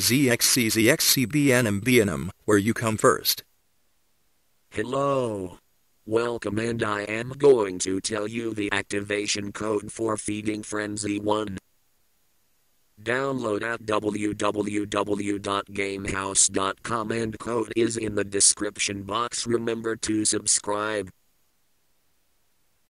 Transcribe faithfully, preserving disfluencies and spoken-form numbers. Z X C Z X C B N M B N M, where you come first. Hello. Welcome, and I am going to tell you the activation code for Feeding Frenzy one. Download at w w w dot gamehouse dot com and code is in the description box. Remember to subscribe.